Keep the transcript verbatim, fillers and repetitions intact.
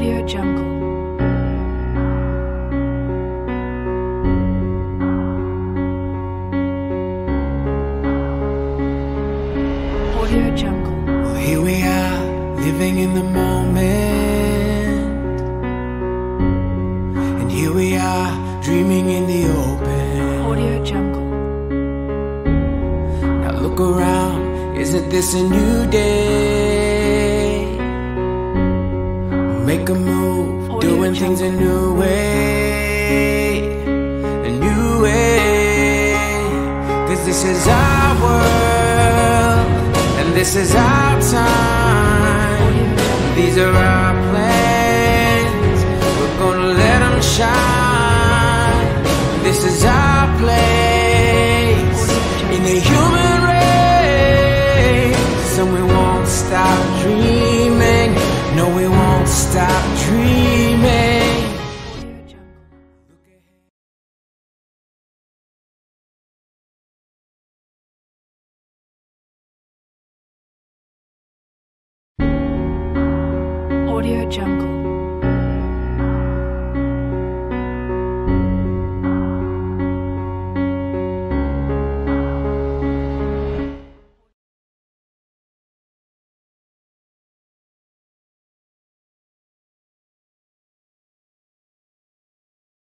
Audio Jungle. Audio Jungle. Well, here we are, living in the moment, and here we are, dreaming in the open. Audio Jungle. Now look around, isn't this a new day? Make a move, Audio doing Jungle. Things a new way, a new way. Cause this is our world, and this is our time. These are our plans, we're gonna let them shine. This is our place, in the human race. So we won't stop dreaming, no we won't stop dreaming. Audio Jungle.